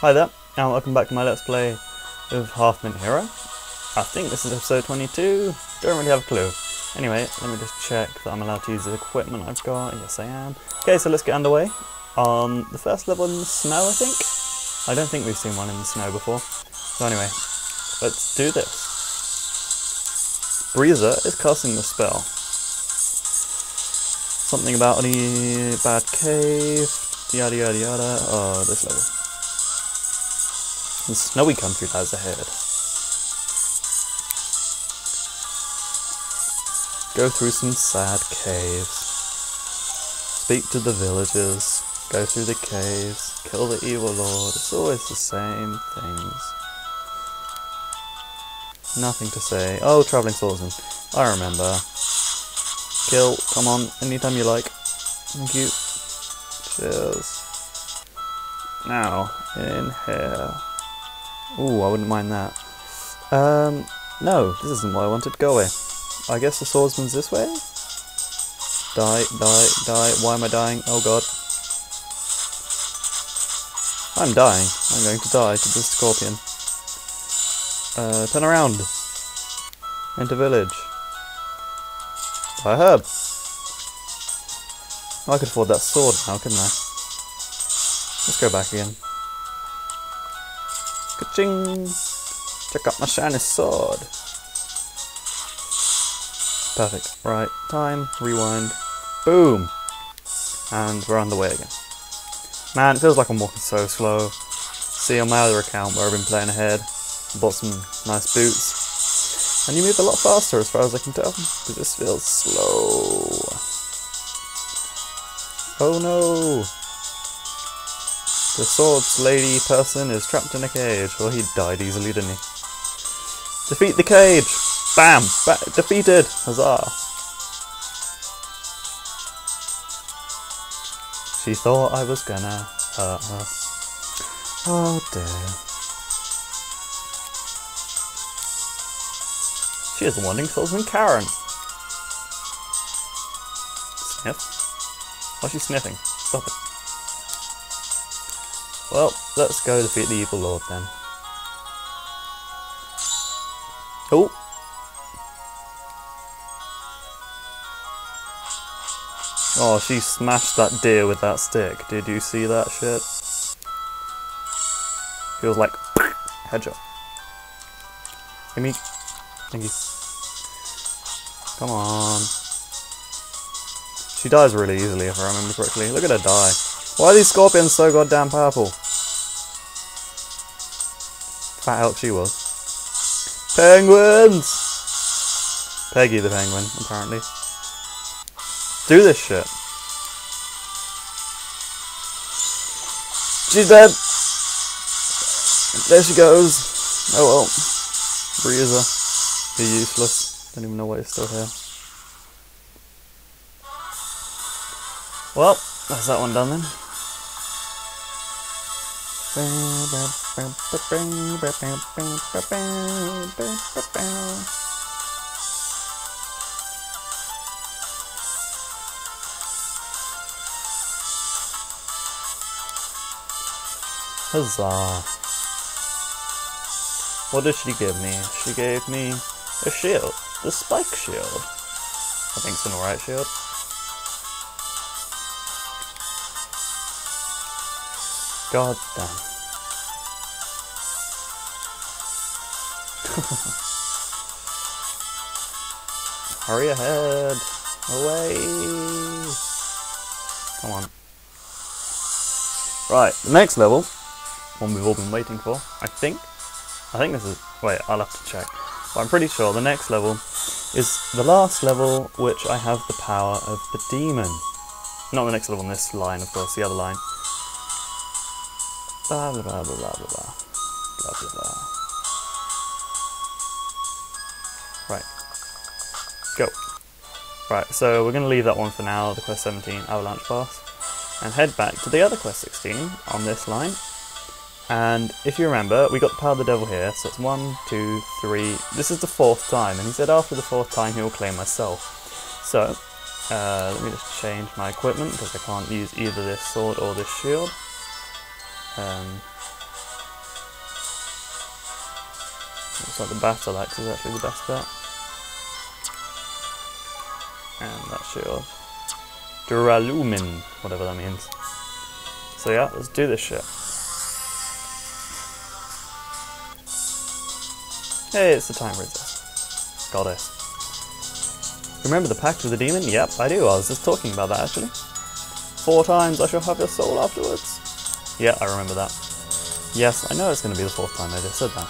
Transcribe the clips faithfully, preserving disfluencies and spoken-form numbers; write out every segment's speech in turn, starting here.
Hi there, and welcome back to my Let's Play of Half-Minute Hero. I think this is episode twenty-two, don't really have a clue. Anyway, let me just check that I'm allowed to use the equipment I've got. Yes, I am. Okay, so let's get underway. Um, the first level in the snow, I think? I don't think we've seen one in the snow before. So anyway, let's do this. Breezer is casting the spell. Something about any bad cave, yada yada yada. Oh, this level. The snowy country lies ahead. Go through some sad caves. Speak to the villagers. Go through the caves. Kill the evil lord. It's always the same things. Nothing to say. Oh, travelling swordsman. I remember. Kill. Come on. Anytime you like. Thank you. Cheers. Now, in here. Ooh, I wouldn't mind that. Um, no, this isn't what I wanted. Go away. I guess the swordsman's this way? Die, die, die. Why am I dying? Oh god. I'm dying. I'm going to die to this scorpion. Uh, turn around. Enter village. Buy a herb. Oh, I could afford that sword now, couldn't I? Let's go back again. Ka-ching! Check out my shiny sword! Perfect. Right, time, rewind, boom! And we're on the way again. Man, it feels like I'm walking so slow. See, on my other account where I've been playing ahead, bought some nice boots, and you move a lot faster as far as I can tell, because this feels slow. Oh no! The swords lady person is trapped in a cage. Well, he died easily, didn't he? Defeat the cage! Bam! Ba defeated! Huzzah! She thought I was gonna hurt her. Oh dear. She is the wandering swordsman Karen. Sniff? Why's she sniffing? Stop it. Well, let's go defeat the evil lord then. Oh! Oh, she smashed that deer with that stick. Did you see that shit? She was like, headshot. Give me. Thank you. Come on. She dies really easily if I remember correctly. Look at her die. Why are these scorpions so goddamn purple? Fat out she was. Penguins! Peggy the penguin, apparently. Do this shit. She's dead! There she goes. Oh well. Breezer. You're useless. Don't even know why you're still here. Well, that's that one done then. Huzzah! What did she give me? She gave me a shield. The spike shield. I think it's an alright shield. God damn. Hurry ahead. Away. Come on. Right, the next level. One we've all been waiting for, I think. I think this is... Wait, I'll have to check. But I'm pretty sure the next level is the last level which I have the power of the demon. Not the next level on this line, of course, the other line. Blah blah blah blah blah blah blah blah blah. Right. Go. Right, so we're gonna leave that one for now, the quest seventeen avalanche pass, and head back to the other quest sixteen on this line. And if you remember, we got the power of the devil here, so it's one, two, three. This is the fourth time, and he said after the fourth time he'll claim myself. So uh, let me just change my equipment because I can't use either this sword or this shield. Um, Looks like the battle axe is actually the best bet. And that's your Duralumin, whatever that means. So yeah, let's do this shit. Hey, it's the Time Breezer. Goddess. Remember the pact with the demon? Yep, I do. I was just talking about that, actually. Four times I shall have your soul afterwards. Yeah, I remember that. Yes, I know it's going to be the fourth time I just said that.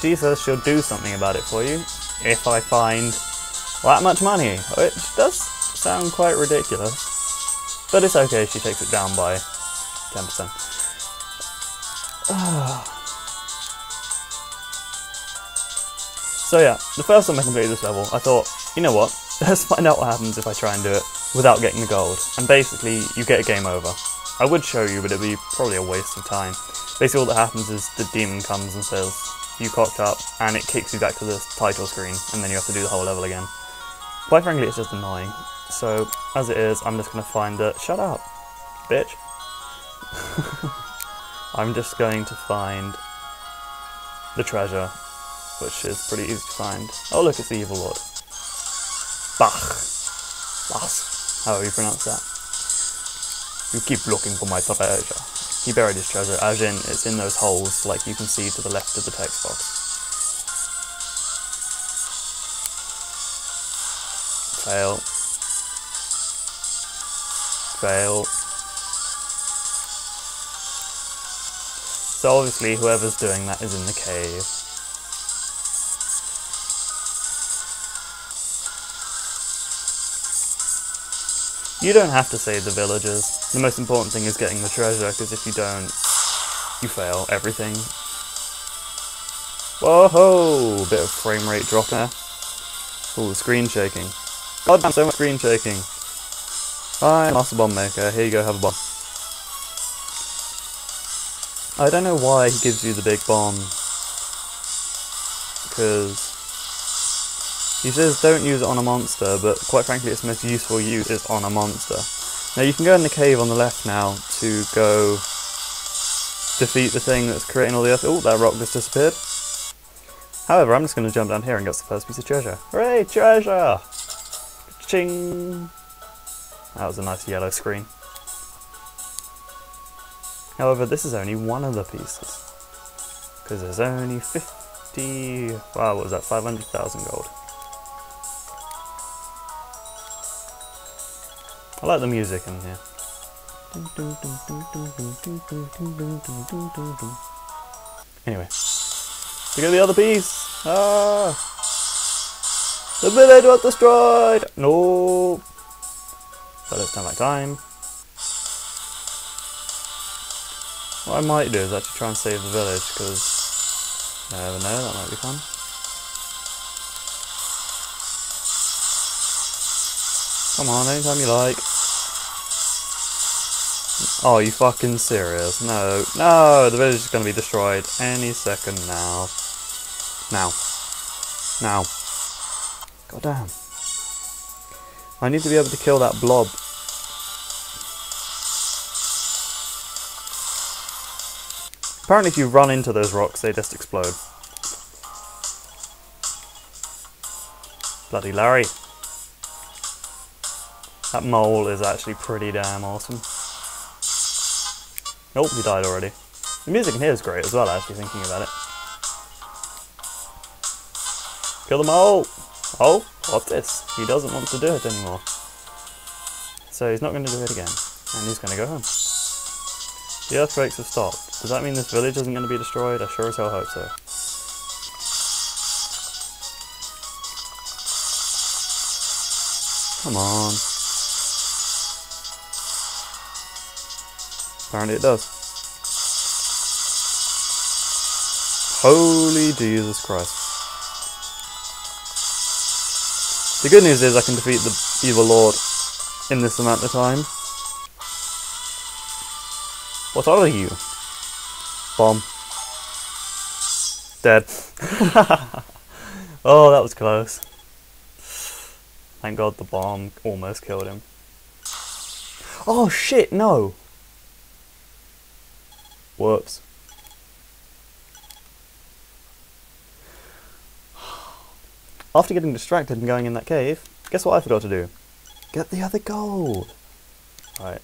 She says she'll do something about it for you, if I find that much money, which does sound quite ridiculous. But it's okay, she takes it down by ten percent. So yeah, the first time I completed this level, I thought, you know what, let's find out what happens if I try and do it without getting the gold. And basically, you get a game over. I would show you, but it'd be probably a waste of time. Basically all that happens is the demon comes and says, you cocked up, and it kicks you back to the title screen, and then you have to do the whole level again. Quite frankly, it's just annoying. So, as it is, I'm just going to find that... Shut up, bitch. I'm just going to find the treasure, which is pretty easy to find. Oh look, it's the Evil Lord. Bach. Bas. However you pronounce that. You keep looking for my treasure. He buried his treasure, as in, it's in those holes, like you can see to the left of the text box. Fail. Fail. So obviously whoever's doing that is in the cave. You don't have to save the villagers. The most important thing is getting the treasure, because if you don't, you fail everything. Whoa-ho! Bit of frame rate drop there. Ooh, screen shaking. God damn, so much screen shaking. Hi, Master Bomb Maker. Here you go, have a bomb. I don't know why he gives you the big bomb. Because... he says don't use it on a monster, but quite frankly its most useful use is on a monster. Now you can go in the cave on the left now to go defeat the thing that's creating all the earth. Oh, that rock just disappeared. However, I'm just going to jump down here and get the first piece of treasure. Hooray, treasure! Ching! That was a nice yellow screen. However, this is only one of the pieces. Because there's only fifty... wow, what was that? five hundred thousand gold. I like the music in here. Anyway, to get the other piece. Ah, the village was destroyed. No, but it's not my time. What I might do is actually try and save the village, because I never know, that might be fun. Come on, anytime you like. Oh, you fucking serious? No, no, the village is going to be destroyed any second now. Now. Now. God damn. I need to be able to kill that blob. Apparently if you run into those rocks, they just explode. Bloody Larry. That mole is actually pretty damn awesome. Nope, he died already. The music in here is great as well, actually, thinking about it. Kill the mole! Oh, what's this? He doesn't want to do it anymore. So he's not going to do it again. And he's going to go home. The earthquakes have stopped. Does that mean this village isn't going to be destroyed? I sure as hell hope so. Come on. Apparently it does. Holy Jesus Christ. The good news is I can defeat the Evil Lord in this amount of time. What are you? Bomb. Dead. Oh, that was close. Thank God the bomb almost killed him. Oh shit, no! Whoops. After getting distracted and going in that cave, guess what I forgot to do? Get the other gold! Right.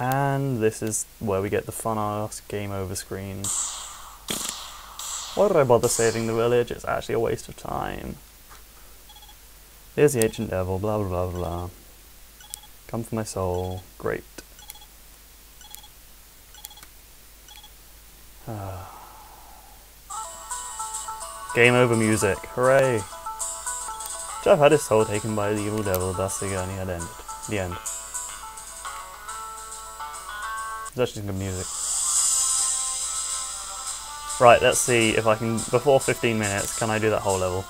And this is where we get the fun-ass game over screen. Why did I bother saving the village? It's actually a waste of time. Here's the ancient devil, blah blah blah blah. Come for my soul. Great. Game over music. Hooray! Jeff had his soul taken by the evil devil, thus the journey had ended. The end. That's just good music. Right, let's see if I can, before fifteen minutes, can I do that whole level?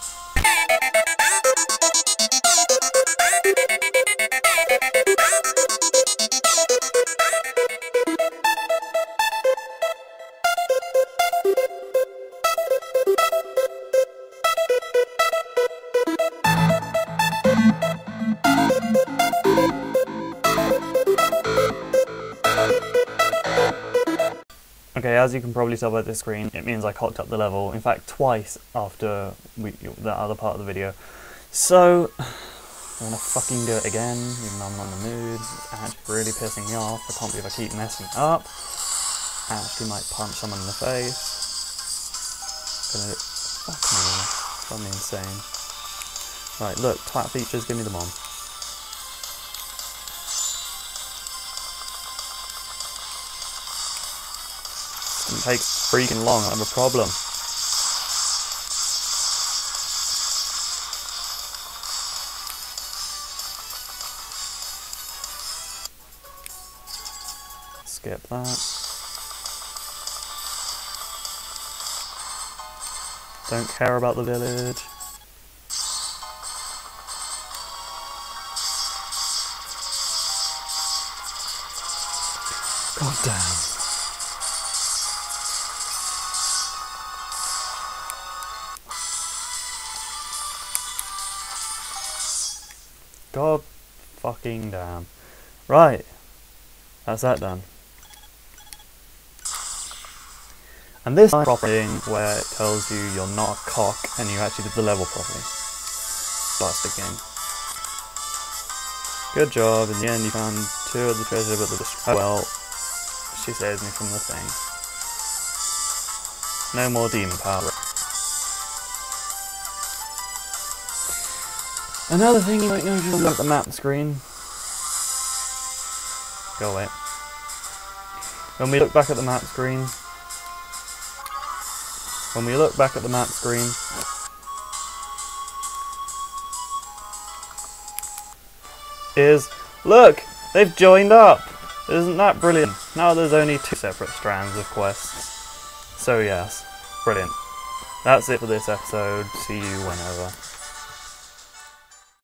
Okay, as you can probably tell by this screen, it means I cocked up the level, in fact twice after we, that other part of the video. So, I'm gonna fucking do it again, even though I'm not in the mood. It's actually really pissing me off, I can't believe I keep messing up. I actually might punch someone in the face. Gonna, fuck me, that'd be insane. Right, look, twat features, give me them on. It takes freaking long, I have a problem. Skip that. Don't care about the village. God damn. God fucking damn. Right, that's that done. And this is proper thing where it tells you you're not a cock and you actually did the level properly. Bastard game. Good job, in the end you found two of the treasure but the destroyer. Well, she saves me from the thing. No more demon power. Another thing you might notice is at the map screen. Go away. When we look back at the map screen. When we look back at the map screen. Is, look! They've joined up! Isn't that brilliant? Now there's only two separate strands of quests. So yes, brilliant. That's it for this episode. See you whenever.